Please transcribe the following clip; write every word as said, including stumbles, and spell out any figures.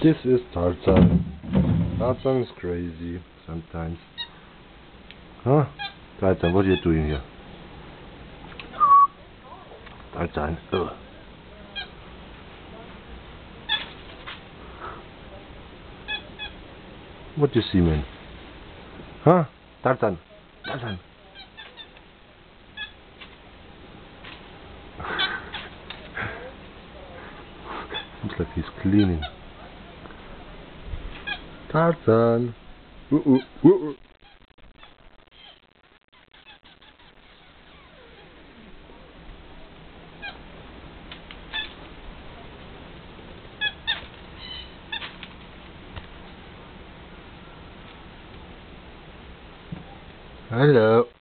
This is Tarzan. Tarzan is crazy sometimes. Huh? Tarzan, what are you doing here? Tarzan, ugh. What do you see, man? Huh? Tarzan, Tarzan. Looks like he's cleaning. Tarzan. Uh -uh, uh -uh. Hello.